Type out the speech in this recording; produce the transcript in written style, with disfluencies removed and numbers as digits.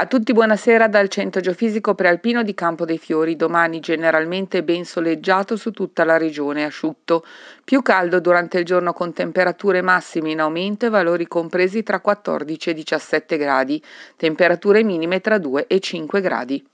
A tutti buonasera dal Centro Geofisico Prealpino di Campo dei Fiori. Domani generalmente ben soleggiato su tutta la regione, asciutto. Più caldo durante il giorno con temperature massime in aumento e valori compresi tra 14 e 17 gradi. Temperature minime tra 2 e 5 gradi.